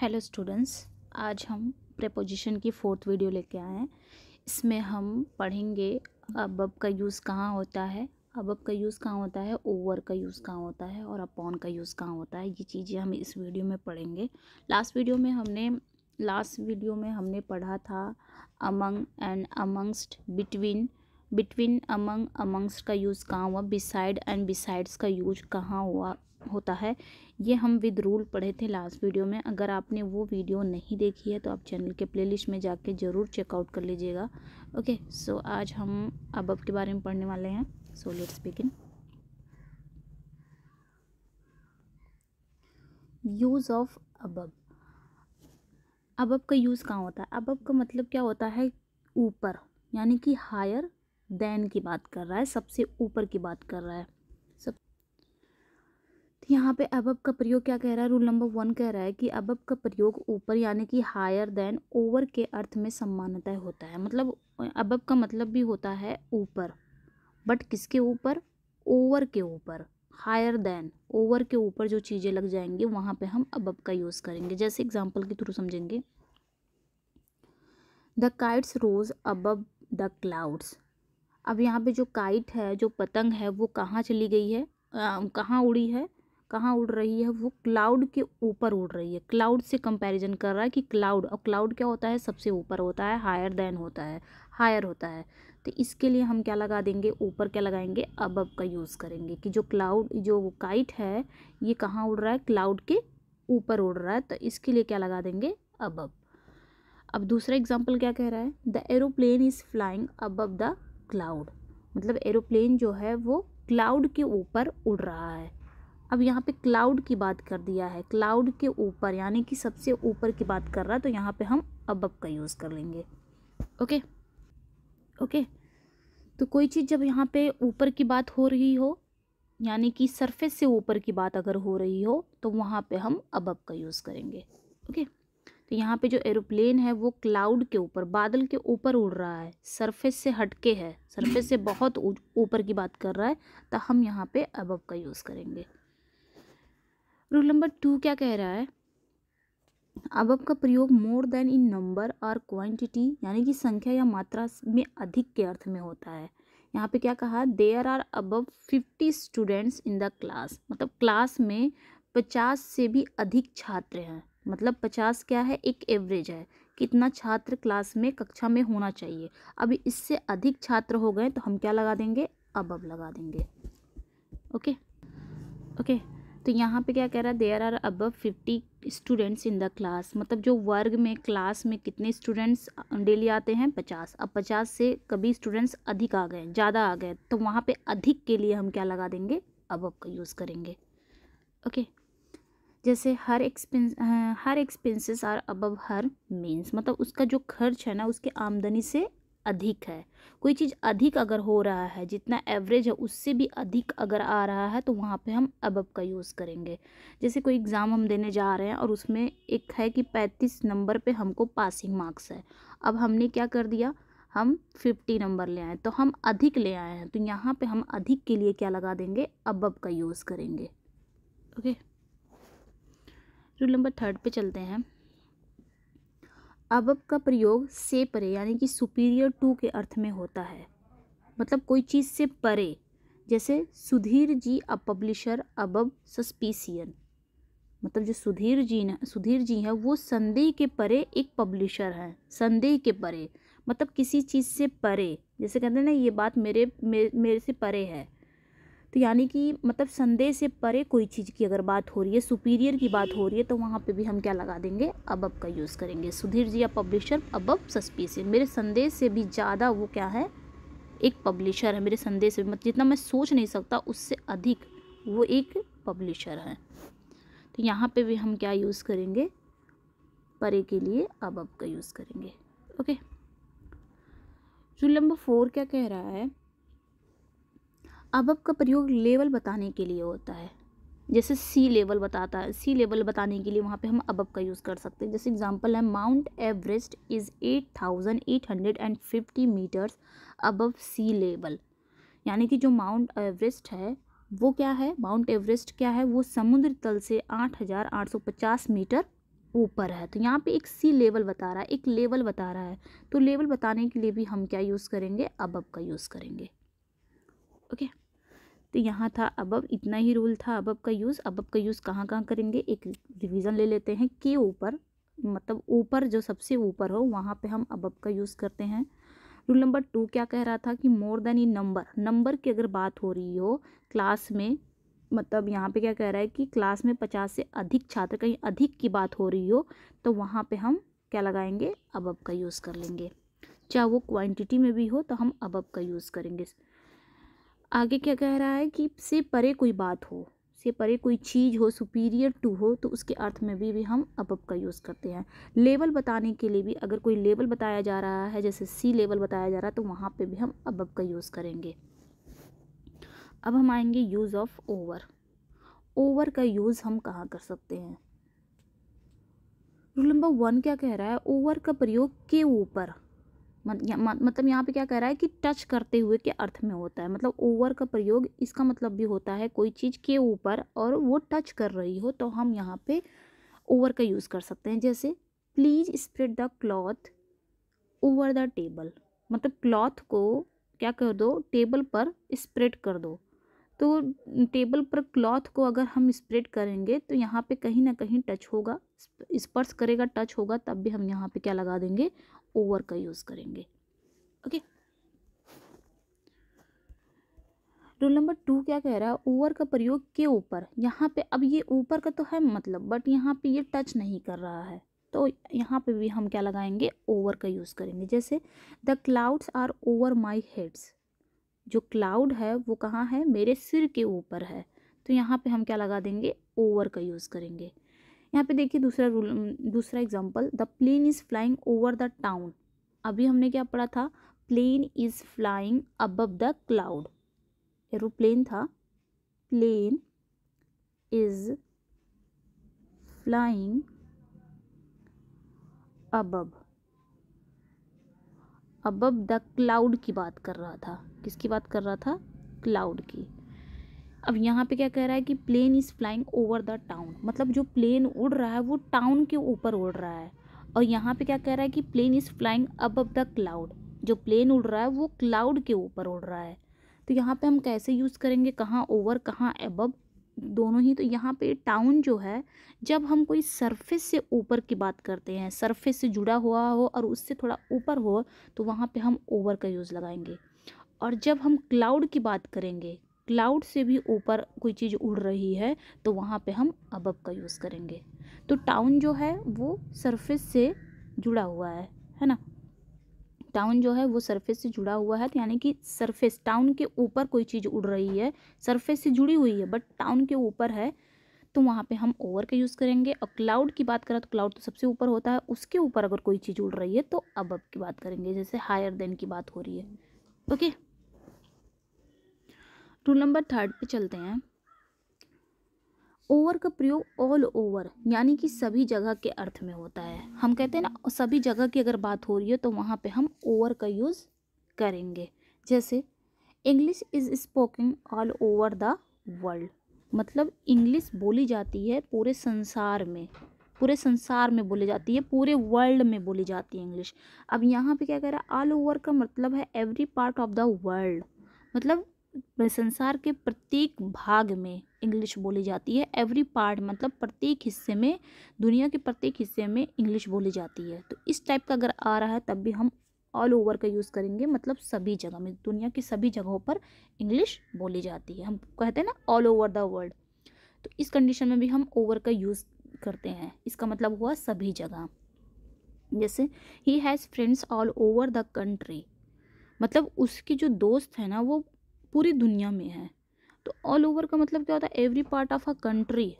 Hello students, आज हम preposition की फोर्थ वीडियो लेके आए हैं। इसमें हम पढ़ेंगे अबव का यूज़ कहाँ होता है, अबव का यूज़ कहाँ होता है, ओवर का यूज़ कहाँ होता है और अपॉन का यूज़ कहाँ होता है। ये चीज़ें हम इस वीडियो में पढ़ेंगे। लास्ट वीडियो में हमने पढ़ा था among and amongst, between, among, amongst का यूज़ कहाँ हुआ, बिसाइड एंड बिसाइड्स का यूज कहाँ होता है। ये हम विद रूल पढ़े थे लास्ट वीडियो में। अगर आपने वो वीडियो नहीं देखी है तो आप चैनल के प्लेलिस्ट में जाके ज़रूर चेकआउट कर लीजिएगा। ओके, सो आज हम अबव के बारे में पढ़ने वाले हैं। So let's begin. Use of above. Above का यूज़ कहाँ होता है? अबव का मतलब क्या होता है? ऊपर, यानी कि हायर देन की बात कर रहा है, सबसे ऊपर की बात कर रहा है। तो यहाँ पे अबव का प्रयोग क्या कह रहा है? रूल नंबर 1 कह रहा है कि अबव का प्रयोग ऊपर यानी कि हायर देन, ओवर के अर्थ में समानता होता है। मतलब अबव का मतलब भी होता है ऊपर, बट किसके ऊपर? ओवर के ऊपर। हायर देन, ओवर के ऊपर जो चीज़ें लग जाएंगी वहाँ पे हम अबव का यूज़ करेंगे। जैसे एग्जांपल के थ्रू समझेंगे। The kites rose above the clouds. अब यहाँ पे जो काइट है, जो पतंग है, वो कहाँ चली गई है, कहाँ उड़ी है, कहाँ उड़ रही है? वो क्लाउड के ऊपर उड़ रही है। क्लाउड से कंपैरिजन कर रहा है कि क्लाउड, और क्लाउड क्या होता है? सबसे ऊपर होता है, हायर देन होता है, हायर होता है। तो इसके लिए हम क्या लगा देंगे? ऊपर क्या लगाएंगे? अबव का यूज़ करेंगे कि जो क्लाउड, जो काइट है, ये कहाँ उड़ रहा है? क्लाउड के ऊपर उड़ रहा है। तो इसके लिए क्या लगा देंगे? अबव। अब दूसरा एग्जाम्पल क्या कह रहा है? The aeroplane is flying above the cloud. मतलब एरोप्लेन जो है वो क्लाउड के ऊपर उड़ रहा है। अब यहाँ पे क्लाउड की बात कर दिया है, क्लाउड के ऊपर यानी कि सबसे ऊपर की बात कर रहा है, तो यहाँ पे हम अबव का यूज़ कर लेंगे। ओके, तो कोई चीज़ जब यहाँ पे ऊपर की बात हो रही हो, यानी कि सरफेस से ऊपर की बात अगर हो रही हो, तो वहाँ पे हम अबव का यूज़ करेंगे। ओके, तो यहाँ पे जो एरोप्लेन है वो क्लाउड के ऊपर, बादल के ऊपर उड़ रहा है, सरफेस से हटके है, सरफेस से बहुत ऊपर की बात कर रहा है, तो हम यहाँ पे अबव का यूज़ करेंगे। रूल नंबर 2 क्या कह रहा है? अबव का प्रयोग मोर देन इन नंबर और क्वांटिटी, यानी कि संख्या या मात्रा में अधिक के अर्थ में होता है। यहाँ पे क्या कहा? There are above 50 students in the class. मतलब क्लास में 50 से भी अधिक छात्र हैं। मतलब 50 क्या है? एक एवरेज है, कितना छात्र क्लास में, कक्षा में होना चाहिए। अब इससे अधिक छात्र हो गए तो हम क्या लगा देंगे? अबव लगा देंगे। ओके, तो यहाँ पे क्या कह रहा है? There are above 50 students in the class. मतलब जो वर्ग में, क्लास में कितने स्टूडेंट्स डेली आते हैं? 50। अब 50 से कभी स्टूडेंट्स अधिक आ गए, ज़्यादा आ गए, तो वहाँ पे अधिक के लिए हम क्या लगा देंगे? अबव का यूज़ करेंगे। ओके, जैसे her expenses are above her means. मतलब उसका जो खर्च है ना, उसके आमदनी से अधिक है। कोई चीज़ अधिक अगर हो रहा है, जितना एवरेज है उससे भी अधिक अगर आ रहा है, तो वहाँ पे हम अबव का यूज़ करेंगे। जैसे कोई एग्ज़ाम हम देने जा रहे हैं और उसमें एक है कि 35 नंबर पे हमको पासिंग मार्क्स है। अब हमने क्या कर दिया? हम 50 नंबर ले आए, तो हम अधिक ले आए हैं, तो यहाँ पे हम अधिक के लिए क्या लगा देंगे? अबव का यूज़ करेंगे। ओके, रूल नंबर 3 पे चलते हैं। अबव का प्रयोग से परे यानी कि सुपीरियर टू के अर्थ में होता है। मतलब कोई चीज़ से परे। जैसे Sudhir ji a publisher above suspicion. मतलब जो सुधीर जी हैं वो संदेह के परे एक पब्लिशर हैं, संदेह के परे। मतलब किसी चीज़ से परे, जैसे कहते हैं ना, ये बात मेरे से परे है। तो यानी कि मतलब संदेह से परे कोई चीज़ की अगर बात हो रही है, सुपीरियर की बात हो रही है, तो वहाँ पे भी हम क्या लगा देंगे? अबव का यूज़ करेंगे। सुधीर जी या पब्लिशर अबव सस्पिशियन। मेरे संदेह से भी ज़्यादा वो क्या है? एक पब्लिशर है। मेरे संदेह से मतलब जितना मैं सोच नहीं सकता उससे अधिक वो एक पब्लिशर है। तो यहाँ पर भी हम क्या यूज़ करेंगे? परे के लिए अबव का यूज़ करेंगे। ओके, रूल नंबर 4 क्या कह रहा है? अबव का प्रयोग लेवल बताने के लिए होता है। जैसे सी लेवल बताता है, सी लेवल बताने के लिए वहाँ पे हम अबव का यूज़ कर सकते हैं। जैसे एग्जांपल है Mount Everest is 8,850 metres above sea level. यानी कि जो माउंट एवरेस्ट है वो क्या है? माउंट एवरेस्ट क्या है? वो समुद्र तल से 8,850 मीटर ऊपर है। तो यहाँ पे एक सी लेवल बता रहा है, एक लेवल बता रहा है। तो लेवल बताने के लिए भी हम क्या यूज़ करेंगे, अबव का यूज़ करेंगे। ओके, तो यहाँ था अबव, इतना ही रूल था अबव का यूज़। अबव का यूज़ कहाँ कहाँ करेंगे, एक रिवीजन ले लेते हैं के ऊपर, मतलब ऊपर जो सबसे ऊपर हो वहाँ पे हम अबव का यूज़ करते हैं। रूल नंबर 2 क्या कह रहा था कि more than in number, number की अगर बात हो रही हो क्लास में, मतलब यहाँ पे क्या कह रहा है कि क्लास में 50 से अधिक छात्र, कहीं अधिक की बात हो रही हो तो वहाँ पे हम क्या लगाएंगे, अबव का यूज़ कर लेंगे। चाहे वो क्वांटिटी में भी हो तो हम अबव का यूज़ करेंगे। आगे क्या कह रहा है कि से परे कोई बात हो, से परे कोई चीज़ हो, सुपीरियर टू हो, तो उसके अर्थ में भी हम अबव का यूज़ करते हैं। लेवल बताने के लिए भी अगर कोई लेवल बताया जा रहा है, जैसे सी लेवल बताया जा रहा है, तो वहाँ पे भी हम अबव का यूज़ करेंगे। अब हम आएंगे यूज़ ऑफ ओवर। ओवर का यूज़ हम कहाँ कर सकते हैं। रूल नंबर 1 क्या कह रहा है, ओवर का प्रयोग के ऊपर, मतलब यहाँ पे क्या कह रहा है कि टच करते हुए के अर्थ में होता है। मतलब ओवर का प्रयोग, इसका मतलब भी होता है कोई चीज़ के ऊपर और वो टच कर रही हो, तो हम यहाँ पे ओवर का यूज़ कर सकते हैं। जैसे please spread the cloth over the table, मतलब क्लॉथ को क्या कर दो, टेबल पर स्प्रेड कर दो। तो टेबल पर क्लॉथ को अगर हम स्प्रेड करेंगे तो यहाँ पे कहीं ना कहीं टच होगा, स्पर्श करेगा, टच होगा, तब भी हम यहाँ पे क्या लगा देंगे, ओवर का यूज़ करेंगे। ओके, रूल नंबर 2 क्या कह रहा है, ओवर का प्रयोग के ऊपर। यहाँ पे अब ये ऊपर का तो है मतलब, बट यहाँ पे ये टच नहीं कर रहा है, तो यहाँ पे भी हम क्या लगाएंगे, ओवर का यूज़ करेंगे। जैसे the clouds are over my heads, जो क्लाउड है वो कहाँ है, मेरे सिर के ऊपर है, तो यहाँ पे हम क्या लगा देंगे, ओवर का यूज़ करेंगे। यहाँ पे देखिए दूसरा रूल, दूसरा example, the plane is flying over the town. अभी हमने क्या पढ़ा था, plane is flying above the cloud, aeroplane था। Plane is flying above, above the cloud की बात कर रहा था, किसकी बात कर रहा था, क्लाउड की। अब यहाँ पे क्या कह रहा है कि plane is flying over the town, मतलब जो प्लेन उड़ रहा है वो टाउन के ऊपर उड़ रहा है। और यहाँ पे क्या कह रहा है कि plane is flying above the cloud, जो प्लेन उड़ रहा है वो क्लाउड के ऊपर उड़ रहा है। तो यहाँ पे हम कैसे यूज़ करेंगे, कहाँ ओवर कहाँ अबव, दोनों ही। तो यहाँ पे टाउन जो है, जब हम कोई सरफेस से ऊपर की बात करते हैं, सरफेस से जुड़ा हुआ हो और उससे थोड़ा ऊपर हो, तो वहाँ पे हम ओवर का यूज़ लगाएंगे। और जब हम क्लाउड की बात करेंगे, क्लाउड से भी ऊपर कोई चीज़ उड़ रही है, तो वहाँ पे हम अबव का यूज़ करेंगे। तो टाउन जो है वो सरफेस से जुड़ा हुआ है ना, टाउन जो है वो सरफेस से जुड़ा हुआ है, तो यानी कि सरफेस, टाउन के ऊपर कोई चीज़ उड़ रही है, सरफेस से जुड़ी हुई है बट टाउन के ऊपर है, तो वहाँ पे हम ओवर का यूज़ करेंगे। और क्लाउड की बात करें तो क्लाउड तो सबसे ऊपर होता है, उसके ऊपर अगर कोई चीज़ उड़ रही है तो अबव की बात करेंगे, जैसे हायर देन की बात हो रही है। ओके, रूल नंबर 3 पे चलते हैं। ओवर का प्रयोग ऑल ओवर, यानी कि सभी जगह के अर्थ में होता है। हम कहते हैं ना, सभी जगह की अगर बात हो रही है तो वहाँ पे हम ओवर का यूज़ करेंगे। जैसे English is spoken all over the world, मतलब इंग्लिश बोली जाती है पूरे संसार में, पूरे संसार में बोली जाती है, पूरे वर्ल्ड में बोली जाती है इंग्लिश। अब यहाँ पे क्या कह रहा है, ऑल ओवर का मतलब है every part of the world, मतलब संसार के प्रत्येक भाग में इंग्लिश बोली जाती है। एवरी पार्ट मतलब प्रत्येक हिस्से में, दुनिया के प्रत्येक हिस्से में इंग्लिश बोली जाती है। तो इस टाइप का अगर आ रहा है तब भी हम ऑल ओवर का यूज़ करेंगे, मतलब सभी जगह में, दुनिया की सभी जगहों पर इंग्लिश बोली जाती है। हम कहते हैं ना ऑल ओवर द वर्ल्ड, तो इस कंडीशन में भी हम ओवर का यूज़ करते हैं। इसका मतलब हुआ सभी जगह। जैसे he has friends all over the country, मतलब उसके जो दोस्त हैं ना वो पूरी दुनिया में है। तो ऑल ओवर का मतलब क्या होता है, every part of a country,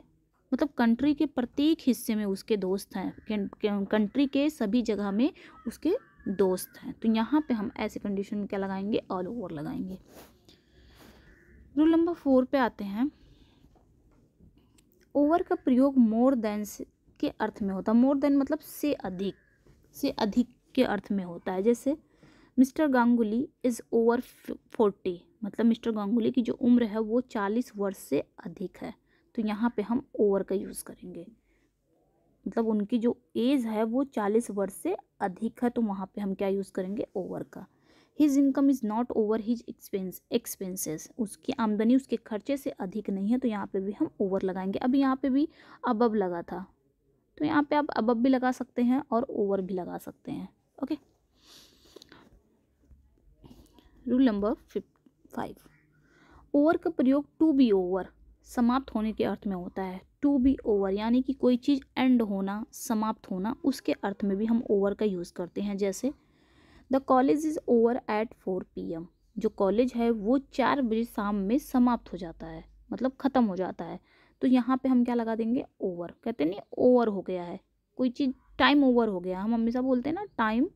मतलब कंट्री के प्रत्येक हिस्से में उसके दोस्त हैं, कंट्री के सभी जगह में उसके दोस्त हैं। तो यहाँ पे हम ऐसे कंडीशन में क्या लगाएंगे, ऑल ओवर लगाएंगे। रूल नंबर 4 पे आते हैं। ओवर का प्रयोग मोर देन के अर्थ में होता है। मोर देन मतलब से अधिक के अर्थ में होता है। जैसे मिस्टर गांगुली इज़ ओवर 40, मतलब मिस्टर गांगुली की जो उम्र है वो 40 वर्ष से अधिक है। तो यहाँ पे हम ओवर का यूज़ करेंगे। मतलब उनकी जो एज है वो 40 वर्ष से अधिक है, तो वहाँ पे हम क्या यूज़ करेंगे, ओवर का। His income is not over his expenses, उसकी आमदनी उसके खर्चे से अधिक नहीं है, तो यहाँ पे भी हम ओवर लगाएंगे। अब यहाँ पे भी अबव लगा था, तो यहाँ पे आप अबव भी लगा सकते हैं और ओवर भी लगा सकते हैं। ओके, रूल नंबर 5, ओवर का प्रयोग टू बी ओवर, समाप्त होने के अर्थ में होता है। टू बी ओवर यानी कि कोई चीज़ एंड होना, समाप्त होना, उसके अर्थ में भी हम ओवर का यूज़ करते हैं। जैसे the college is over at 4 PM, जो कॉलेज है वो 4 बजे शाम में समाप्त हो जाता है, मतलब ख़त्म हो जाता है। तो यहाँ पे हम क्या लगा देंगे, ओवर। कहते नहीं ओवर हो गया है कोई चीज़, टाइम ओवर हो गया, हम हमेशा बोलते हैं ना टाइम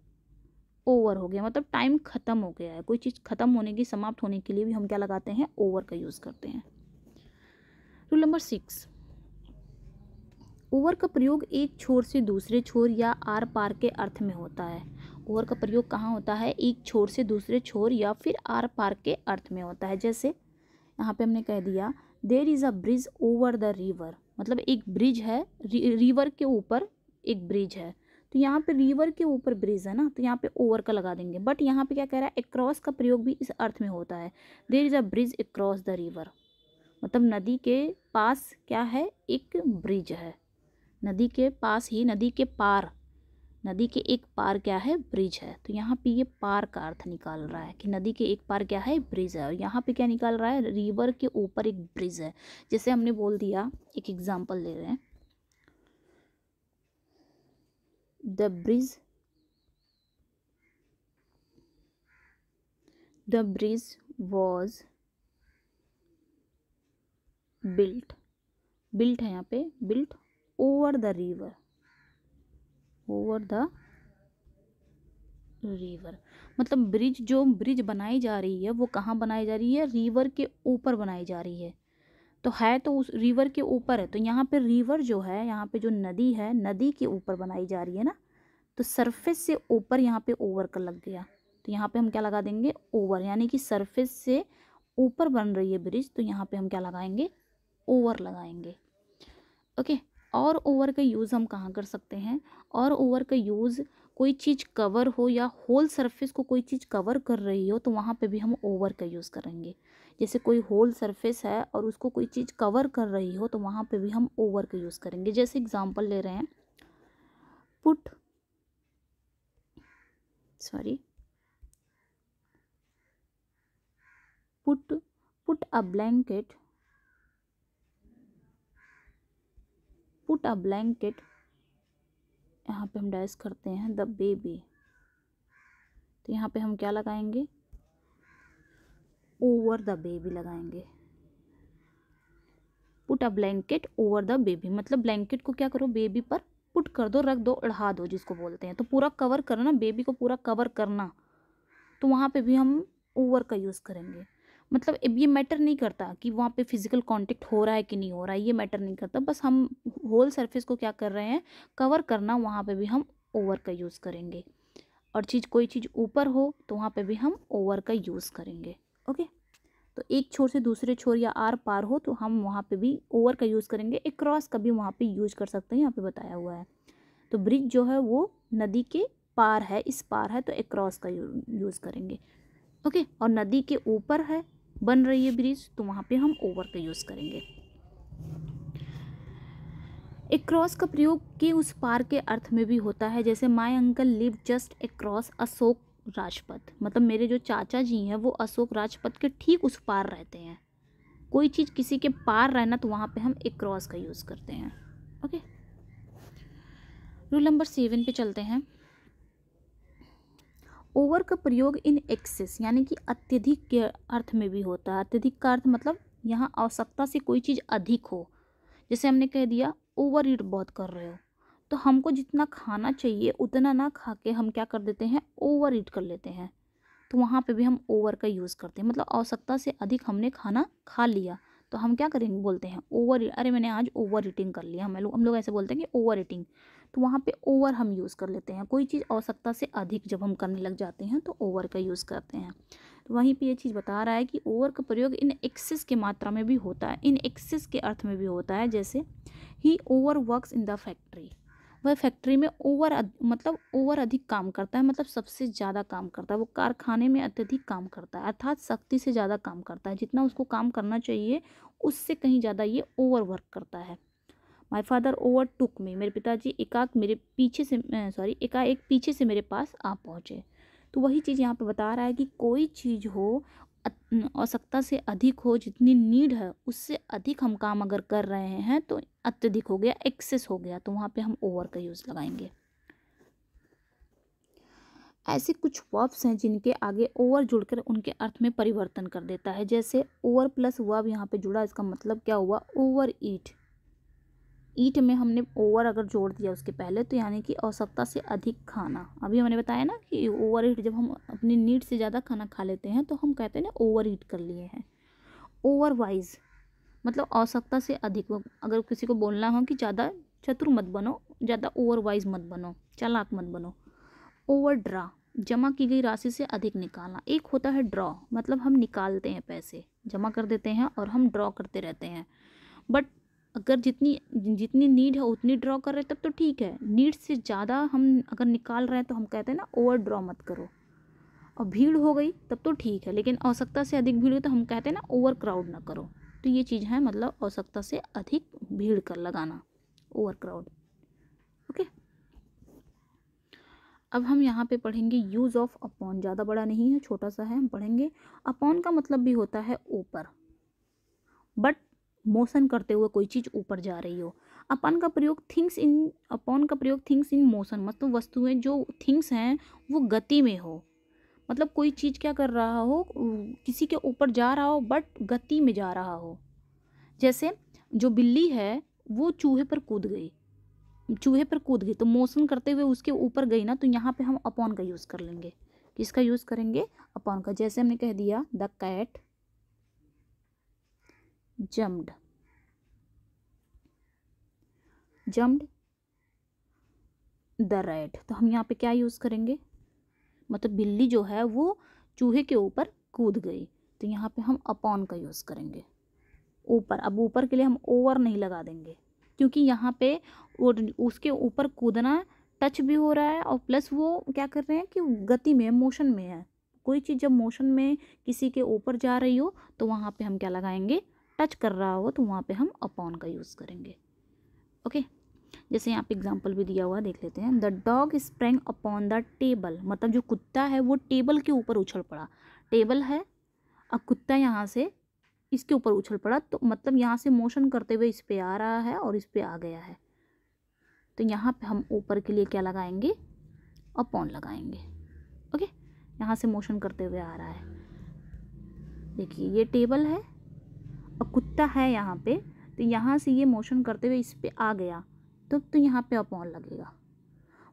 ओवर हो गया, मतलब टाइम ख़त्म हो गया है। कोई चीज़ ख़त्म होने की, समाप्त होने के लिए भी हम क्या लगाते हैं, ओवर का यूज़ करते हैं। रूल नंबर 6, ओवर का प्रयोग एक छोर से दूसरे छोर या आर पार के अर्थ में होता है। ओवर का प्रयोग कहाँ होता है, एक छोर से दूसरे छोर या फिर आर पार के अर्थ में होता है। जैसे यहाँ पे हमने कह दिया there is a bridge over the river, मतलब एक ब्रिज है, रिवर के ऊपर एक ब्रिज है, तो यहाँ पे रिवर के ऊपर ब्रिज है ना, तो यहाँ पे ओवर का लगा देंगे। बट यहाँ पे क्या कह रहा है, अक्रॉस का प्रयोग भी इस अर्थ में होता है। There is a bridge across the river, मतलब नदी के पास क्या है, एक ब्रिज है, नदी के पास ही, नदी के पार, नदी के एक पार क्या है, ब्रिज है। तो यहाँ पे ये पार का अर्थ निकाल रहा है कि नदी के एक पार क्या है, ब्रिज है, और यहाँ पे क्या निकाल रहा है, रिवर के ऊपर एक ब्रिज है। जैसे हमने बोल दिया, एक एग्जांपल ले रहे हैं, द ब्रिज वाज बिल्ट है यहाँ पे बिल्ट ओवर द रिवर, मतलब ब्रिज, जो ब्रिज बनाई जा रही है वो कहाँ बनाई जा रही है, रिवर के ऊपर बनाई जा रही है, तो है तो उस रिवर के ऊपर है, तो यहाँ पे रिवर जो है, यहाँ पे जो नदी है, नदी के ऊपर बनाई जा रही है ना, तो सरफेस से ऊपर यहाँ पे ओवर का लग गया, तो यहाँ पे हम क्या लगा देंगे, ओवर। यानी कि सरफेस से ऊपर बन रही है ब्रिज, तो यहाँ पे हम क्या लगाएंगे, ओवर लगाएंगे। ओके, और ओवर का यूज़ हम कहाँ कर सकते हैं, और ओवर का यूज़ कोई चीज़ कवर हो या होल सरफेस को कोई चीज़ कवर कर रही हो, तो वहाँ पे भी हम ओवर का यूज़ करेंगे। जैसे कोई होल सरफेस है और उसको कोई चीज़ कवर कर रही हो, तो वहाँ पे भी हम ओवर का यूज़ करेंगे। जैसे एग्जांपल ले रहे हैं, put a blanket, यहाँ पे हम डैश करते हैं द बेबी, तो यहाँ पे हम क्या लगाएंगे, ओवर द बेबी लगाएंगे। Put a blanket over the baby, मतलब ब्लैंकेट को क्या करो, बेबी पर पुट कर दो, रख दो, ओढ़ा दो, जिसको बोलते हैं, तो पूरा कवर करना, बेबी को पूरा कवर करना, तो वहाँ पे भी हम ओवर का यूज़ करेंगे। मतलब अब ये मैटर नहीं करता कि वहाँ पे फिजिकल कांटेक्ट हो रहा है कि नहीं हो रहा है, ये मैटर नहीं करता, बस हम होल सरफेस को क्या कर रहे हैं, कवर करना, वहाँ पे भी हम ओवर का यूज़ करेंगे। और चीज़, कोई चीज़ ऊपर हो, तो वहाँ पे भी हम ओवर का यूज़ करेंगे। ओके, तो एक छोर से दूसरे छोर या आर पार हो, तो हम वहाँ पे भी ओवर का यूज़ करेंगे। एक क्रॉस का भी वहाँ पर यूज़ कर सकते हैं, यहाँ पर बताया हुआ है। तो ब्रिज जो है वो नदी के पार है, इस पार है, तो एक क्रॉस का यूज़ करेंगे। ओके, और नदी के ऊपर है, बन रही है ब्रिज, तो वहाँ पे हम ओवर का यूज़ करेंगे। अक्रॉस का प्रयोग के उस पार के अर्थ में भी होता है। जैसे my uncle live just across Ashok Rajpath, मतलब मेरे जो चाचा जी हैं वो अशोक राजपथ के ठीक उस पार रहते हैं। कोई चीज़ किसी के पार रहना, तो वहाँ पे हम अक्रॉस का यूज़ करते हैं। ओके, रूल नंबर 7 पे चलते हैं। ओवर का प्रयोग इन एक्सेस यानी कि अत्यधिक के अर्थ में भी होता है। अत्यधिक का अर्थ मतलब यहाँ आवश्यकता से कोई चीज़ अधिक हो। जैसे हमने कह दिया ओवर ईट बहुत कर रहे हो, तो हमको जितना खाना चाहिए उतना ना खा के हम क्या कर देते हैं, ओवर ईट कर लेते हैं, तो वहाँ पे भी हम ओवर का यूज़ करते हैं। मतलब आवश्यकता से अधिक हमने खाना खा लिया, तो हम क्या करेंगे, बोलते हैं ओवर, अरे मैंने आज ओवर ईटिंग कर लिया, हम लोग ऐसे बोलते हैं कि ओवर ईटिंग, तो वहाँ पे ओवर हम यूज़ कर लेते हैं। कोई चीज़ आवश्यकता से अधिक जब हम करने लग जाते हैं, तो ओवर का यूज़ करते हैं। तो वहीं पे ये चीज़ बता रहा है कि ओवर का प्रयोग इन एक्सेस के मात्रा में भी होता है, इन एक्सेस के अर्थ में भी होता है। जैसे he over works in the factory, वह फैक्ट्री में ओवर अधिक काम करता है, मतलब सबसे ज़्यादा काम करता है। वो कारखाने में अत्यधिक काम करता है, अर्थात सख्ती से ज़्यादा काम करता है। जितना उसको काम करना चाहिए उससे कहीं ज़्यादा ये ओवर वर्क करता है। माई फादर ओवर टुक में, मेरे पिताजी एकाएक पीछे से मेरे पास आ पहुँचे। तो वही चीज़ यहाँ पे बता रहा है कि कोई चीज़ हो, आवश्यकता से अधिक हो, जितनी नीड है उससे अधिक हम काम अगर कर रहे हैं तो अत्यधिक हो गया, एक्सेस हो गया, तो वहाँ पे हम ओवर का यूज़ लगाएंगे। ऐसे कुछ वर्ब्स हैं जिनके आगे ओवर जुड़कर उनके अर्थ में परिवर्तन कर देता है। जैसे ओवर प्लस वर्ब यहाँ पे जुड़ा, इसका मतलब क्या हुआ? ओवर ईट। ईट में हमने ओवर अगर जोड़ दिया उसके पहले तो यानी कि आवश्यकता से अधिक खाना। अभी हमने बताया ना कि ओवर ईट, जब हम अपनी नीड से ज़्यादा खाना खा लेते हैं तो हम कहते हैं ना ओवर ईट कर लिए हैं। ओवर वाइज मतलब आवश्यकता से अधिक। अगर किसी को बोलना हो कि ज़्यादा चतुर मत बनो, ज़्यादा ओवर वाइज मत बनो, चालाक मत बनो। ओवर ड्रा, जमा की गई राशि से अधिक निकालना। एक होता है ड्रॉ, मतलब हम निकालते हैं, पैसे जमा कर देते हैं और हम ड्रॉ करते रहते हैं। बट अगर जितनी नीड है उतनी ड्रॉ कर रहे हैं तब तो ठीक है। नीड से ज़्यादा हम अगर निकाल रहे हैं तो हम कहते हैं ना ओवर ड्रॉ मत करो। और भीड़ हो गई तब तो ठीक है, लेकिन आवश्यकता से अधिक भीड़ हो तो हम कहते हैं ना ओवर क्राउड ना करो। तो ये चीज़ है, मतलब आवश्यकता से अधिक भीड़ कर लगाना, ओवर क्राउड। ओके, अब हम यहाँ पे पढ़ेंगे यूज़ ऑफ अपॉन। ज़्यादा बड़ा नहीं है, छोटा सा है, हम पढ़ेंगे। अपॉन का मतलब भी होता है ऊपर, बट मोशन करते हुए कोई चीज़ ऊपर जा रही हो। अपॉन का प्रयोग थिंग्स इन मोशन, मतलब वस्तुएं जो थिंग्स हैं वो गति में हो। मतलब कोई चीज़ क्या कर रहा हो, किसी के ऊपर जा रहा हो बट गति में जा रहा हो। जैसे जो बिल्ली है वो चूहे पर कूद गई तो मोशन करते हुए उसके ऊपर गई ना, तो यहाँ पे हम अपॉन का यूज़ कर लेंगे। किसका यूज़ करेंगे? अपॉन का। जैसे हमने कह दिया the cat jumped the rat, तो हम यहाँ पे क्या यूज़ करेंगे? मतलब बिल्ली जो है वो चूहे के ऊपर कूद गई, तो यहाँ पे हम अपॉन का यूज़ करेंगे। ऊपर, अब ऊपर के लिए हम ओवर नहीं लगा देंगे क्योंकि यहाँ पे उसके ऊपर कूदना टच भी हो रहा है और प्लस वो क्या कर रहे हैं कि गति में, मोशन में है। कोई चीज़ जब मोशन में किसी के ऊपर जा रही हो तो वहाँ पे हम क्या लगाएंगे? टच कर रहा हो, तो वहाँ पे हम अपॉन का यूज़ करेंगे। ओके, जैसे यहाँ पे एग्जांपल भी दिया हुआ देख लेते हैं। The dog sprang upon the table, मतलब जो कुत्ता है वो टेबल के ऊपर उछल पड़ा। टेबल है, अब कुत्ता यहाँ से इसके ऊपर उछल पड़ा, तो मतलब यहाँ से मोशन करते हुए इस पर आ रहा है और इस पर आ गया है, तो यहाँ पे हम ऊपर के लिए क्या लगाएंगे? अपॉन लगाएंगे। ओके, यहाँ से मोशन करते हुए आ रहा है। देखिए ये टेबल है और कुत्ता है यहाँ पे, तो यहाँ से ये मोशन करते हुए इस पे आ गया, तो यहाँ पे अपॉन लगेगा।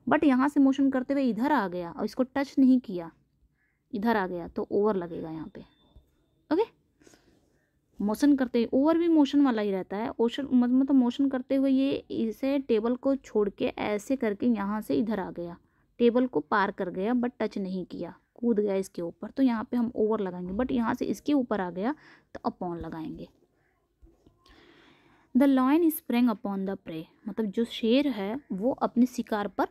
बट यहाँ से मोशन करते हुए इधर आ गया और इसको टच नहीं किया, इधर आ गया, तो ओवर लगेगा यहाँ पे। ओके, मोशन करते हुए, ओवर भी मोशन वाला ही रहता है। मतलब मोशन करते हुए ये इसे टेबल को छोड़ के ऐसे करके यहाँ से इधर आ गया, टेबल को पार कर गया बट टच नहीं किया, कूद गया इसके ऊपर, तो यहाँ पे हम ओवर लगाएंगे। बट यहाँ से इसके ऊपर आ गया तो अपॉन लगाएंगे। The lion sprang upon the prey, मतलब जो शेर है वो अपने शिकार पर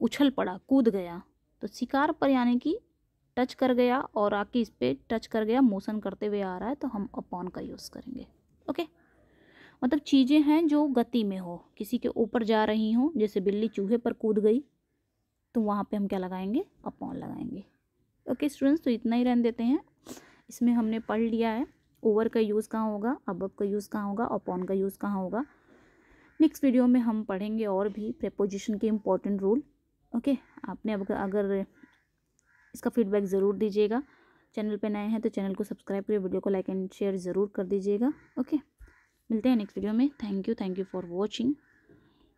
उछल पड़ा, कूद गया, तो शिकार पर यानी कि टच कर गया और आके इस पर टच कर गया, मोशन करते हुए आ रहा है, तो हम अपॉन का यूज़ करेंगे। ओके, मतलब चीज़ें हैं जो गति में हो, किसी के ऊपर जा रही हों, जैसे बिल्ली चूहे पर कूद गई, तो वहाँ पे हम क्या लगाएंगे? अपॉन लगाएंगे। ओके स्टूडेंट्स, तो इतना ही रहने देते हैं। इसमें हमने पढ़ लिया है ओवर का यूज़ कहाँ होगा, अबव का यूज़ कहाँ होगा, अपॉन का यूज़ कहाँ होगा। नेक्स्ट वीडियो में हम पढ़ेंगे और भी प्रीपोजिशन के इम्पोर्टेंट रूल। ओके, आपने अगर इसका फीडबैक ज़रूर दीजिएगा। चैनल पे नए हैं तो चैनल को सब्सक्राइब करिए, वीडियो को लाइक एंड शेयर ज़रूर कर दीजिएगा। ओके, मिलते हैं नेक्स्ट वीडियो में। Thank you for watching.